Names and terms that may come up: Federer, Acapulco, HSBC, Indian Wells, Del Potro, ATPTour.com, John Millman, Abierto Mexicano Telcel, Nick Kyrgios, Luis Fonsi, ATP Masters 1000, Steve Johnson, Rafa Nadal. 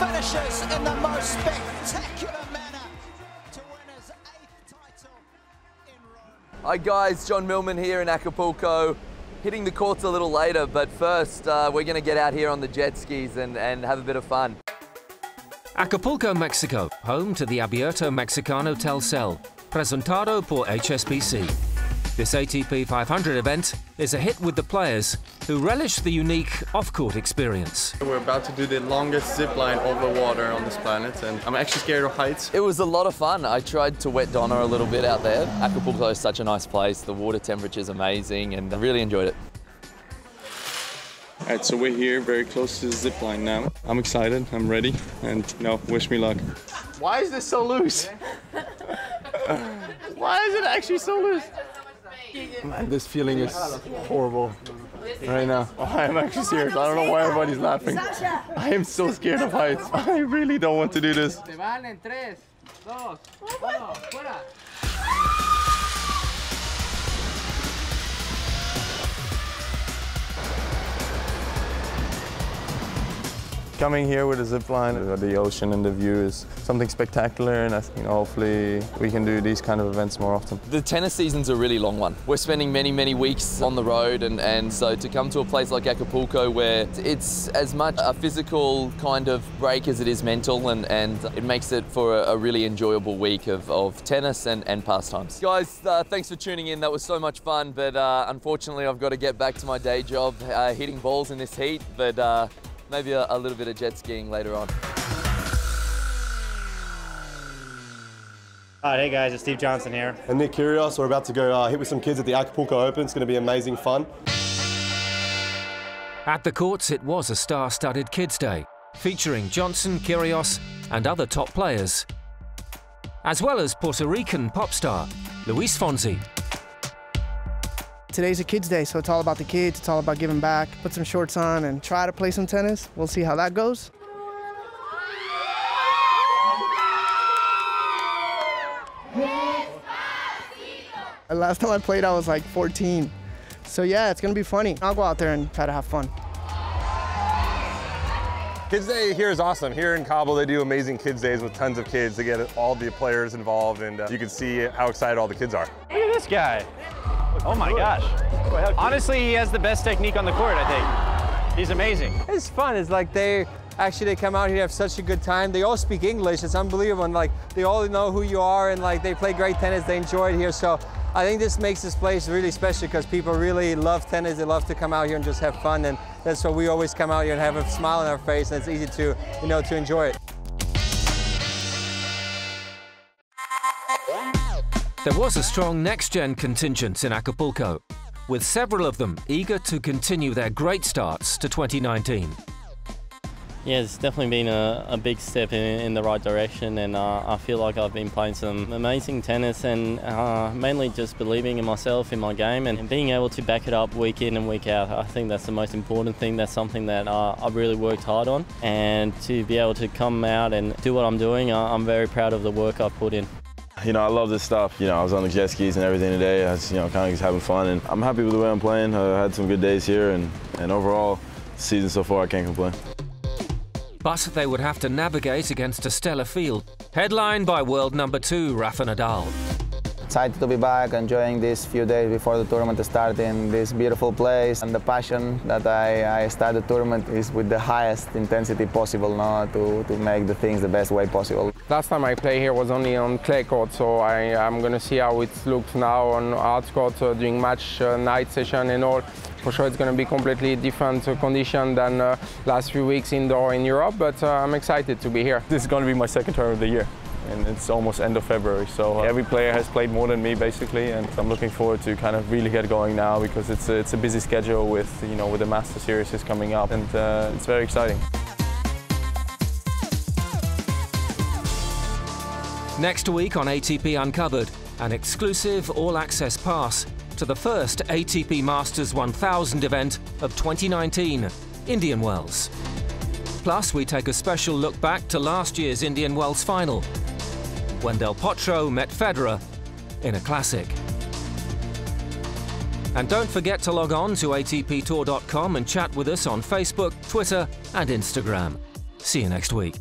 finishes in the most spectacular manner to win his 8th title in Rome. Hi guys, John Millman here in Acapulco. Hitting the courts a little later, but first we're going to get out here on the jet skis and have a bit of fun. Acapulco, Mexico, home to the Abierto Mexicano Telcel, presentado por HSBC. This ATP 500 event is a hit with the players who relish the unique off-court experience. We're about to do the longest zip line over water on this planet, and I'm actually scared of heights. It was a lot of fun. I tried to wet Donna a little bit out there. Acapulco is such a nice place. The water temperature is amazing, and I really enjoyed it. All right, so we're here very close to the zip line now. I'm excited, I'm ready, and wish me luck. Why is this so loose? Why is it actually so loose? Man, this feeling is horrible right now. Oh, I'm actually serious. I don't know why everybody's laughing. I am so scared of heights. I really don't want to do this. Coming here with a zip line, the ocean and the view is something spectacular, and hopefully we can do these kind of events more often. The tennis season's a really long one. We're spending many, many weeks on the road, and so to come to a place like Acapulco where it's as much a physical kind of break as it is mental, and it makes it for a really enjoyable week of tennis and pastimes. Guys, thanks for tuning in. That was so much fun, but unfortunately I've got to get back to my day job hitting balls in this heat, but maybe a little bit of jet skiing later on. All right, hey guys, it's Steve Johnson here. And Nick Kyrgios. We're about to go hit with some kids at the Acapulco Open. It's going to be amazing fun. At the courts, it was a star-studded kids' day, featuring Johnson, Kyrgios, and other top players, as well as Puerto Rican pop star Luis Fonsi. Today's a kids' day, so it's all about the kids, it's all about giving back. Put some shorts on and try to play some tennis. We'll see how that goes. The last time I played, I was like 14. So yeah, it's gonna be funny. I'll go out there and try to have fun. Kids Day here is awesome. Here in Cabo, they do amazing kids' days with tons of kids. They get all the players involved, and you can see how excited all the kids are. Look at this guy. Oh my gosh. Honestly, he has the best technique on the court, I think. He's amazing. It's fun. It's like they come out here, have such a good time. They all speak English. It's unbelievable. And like, they all know who you are, and like, they play great tennis. They enjoy it here. So I think this makes this place really special because people really love tennis. They love to come out here and just have fun. And that's why we always come out here and have a smile on our face. And it's easy to, to enjoy it. There was a strong next-gen contingent in Acapulco, with several of them eager to continue their great starts to 2019. Yeah, it's definitely been a big step in the right direction, and I feel like I've been playing some amazing tennis, and mainly just believing in myself, in my game, and being able to back it up week in and week out. I think that's the most important thing. That's something that I've really worked hard on, and to be able to come out and do what I'm doing, I'm very proud of the work I've put in. I love this stuff. I was on the jet skis and everything today. I was, kind of just having fun, and I'm happy with the way I'm playing. I had some good days here, and overall, the season so far, I can't complain. But they would have to navigate against a stellar field, headlined by world #2 Rafa Nadal. Excited to be back, enjoying these few days before the tournament starts in this beautiful place, and the passion that I start the tournament is with the highest intensity possible now to make the things the best way possible. Last time I played here was only on clay court, so I'm going to see how it looks now on hard court during match night session and all. For sure it's going to be completely different condition than last few weeks indoor in Europe, but I'm excited to be here. This is going to be my second tournament of the year, and it's almost end of February, so every player has played more than me basically, and I'm looking forward to kind of really get going now because it's a busy schedule with, with the Master Series is coming up, and it's very exciting. Next week on ATP Uncovered, an exclusive all-access pass to the first ATP Masters 1000 event of 2019, Indian Wells. Plus, we take a special look back to last year's Indian Wells final, when Del Potro met Federer in a classic. And don't forget to log on to ATPTour.com and chat with us on Facebook, Twitter, and Instagram. See you next week.